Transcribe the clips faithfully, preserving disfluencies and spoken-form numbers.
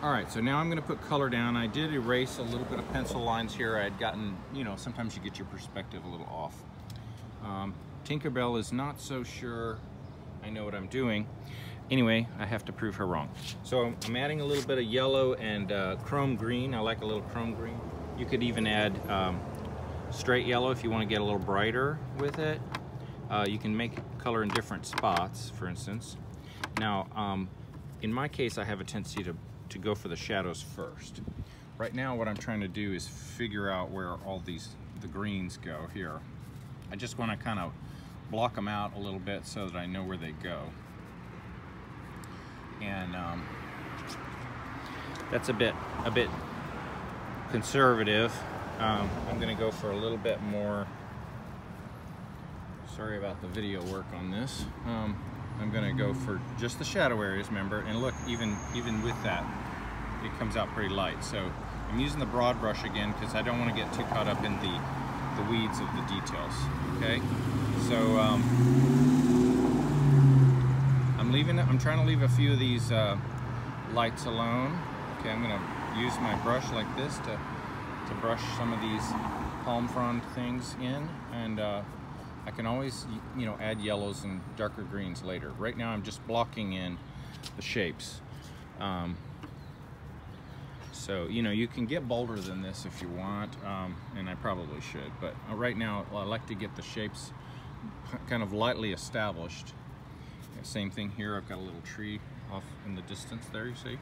Alright, so now I'm going to put color down. I did erase a little bit of pencil lines here. I had gotten, you know, sometimes you get your perspective a little off. Um, Tinkerbell is not so sure I know what I'm doing. Anyway, I have to prove her wrong. So I'm adding a little bit of yellow and uh, chrome green. I like a little chrome green. You could even add um, straight yellow if you want to get a little brighter with it. Uh, you can make color in different spots, for instance. Now, um, in my case, I have a tendency to to go for the shadows first. Right now what I'm trying to do is figure out where all these the greens go here. I just want to kind of block them out a little bit so that I know where they go. And um, that's a bit a bit conservative. Um, I'm gonna go for a little bit more. Sorry about the video work on this. Um, I'm gonna go for just the shadow areas, remember, and look, even even with that, it comes out pretty light. So I'm using the broad brush again because I don't want to get too caught up in the, the weeds of the details, okay? So um, I'm leaving, I'm trying to leave a few of these uh, lights alone. Okay, I'm gonna use my brush like this to, to brush some of these palm frond things in, and uh, I can always, you know, add yellows and darker greens later. Right now I'm just blocking in the shapes. Um, so, you know, you can get bolder than this if you want, um, and I probably should, but right now I like to get the shapes kind of lightly established. Same thing here, I've got a little tree off in the distance there, you see?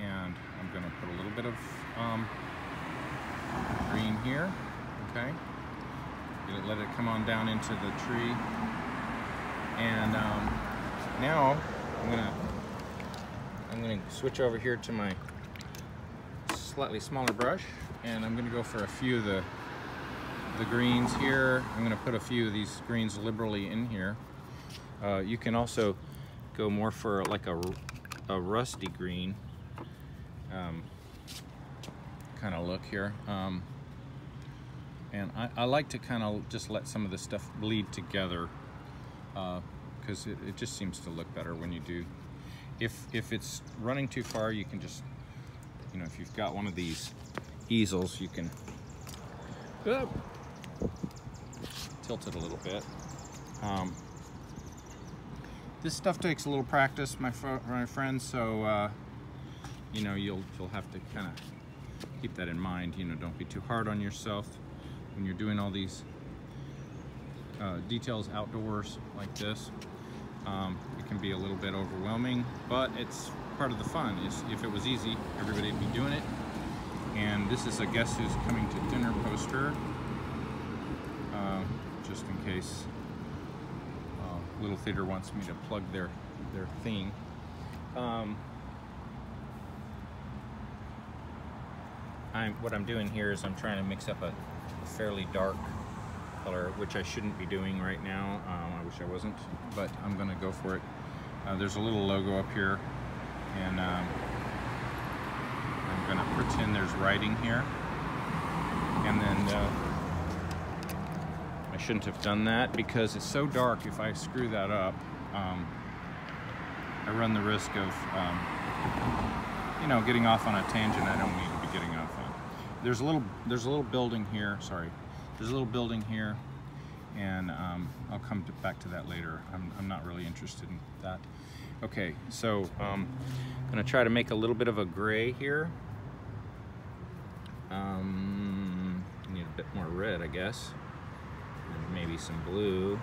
And I'm gonna put a little bit of um, green here, okay? Let it come on down into the tree. And um, now I'm gonna I'm gonna switch over here to my slightly smaller brush, and I'm gonna go for a few of the the greens here. I'm gonna put a few of these greens liberally in here. Uh, you can also go more for like a, a rusty green um, kind of look here. Um, And I, I like to kind of just let some of this stuff bleed together because uh, it, it just seems to look better when you do. If, if it's running too far, you can just, you know, if you've got one of these easels, you can uh, tilt it a little bit. Um, this stuff takes a little practice, my, fr my friends, so, uh, you know, you'll, you'll have to kind of keep that in mind. You know, don't be too hard on yourself when you're doing all these uh, details outdoors like this. Um, it can be a little bit overwhelming, but it's part of the fun. It's, if it was easy, everybody would be doing it. And this is a Guess Who's Coming to Dinner poster, uh, just in case uh, Little Theater wants me to plug their, their theme. Um, I'm, what I'm doing here is I'm trying to mix up a fairly dark color, which I shouldn't be doing right now. Um, I wish I wasn't, but I'm gonna go for it. Uh, there's a little logo up here, and um, I'm gonna pretend there's writing here. And then uh, I shouldn't have done that because it's so dark. If I screw that up, um, I run the risk of um, you know, getting off on a tangent I don't need to be getting off on. There's a little, there's a little building here, sorry. There's a little building here, and um, I'll come to, back to that later. I'm, I'm not really interested in that. Okay, so um, I'm gonna try to make a little bit of a gray here. Um, I need a bit more red, I guess. And maybe some blue.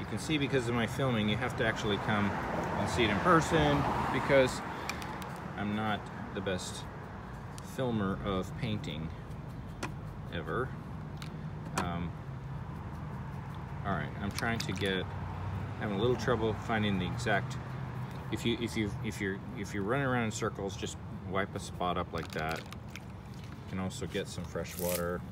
You can see because of my filming, you have to actually come and see it in person because I'm not the best filmer of painting ever. Um, all right, I'm trying to get. Having a little trouble finding the exact. If you if you if you're if you're running around in circles, just wipe a spot up like that. You can also get some fresh water.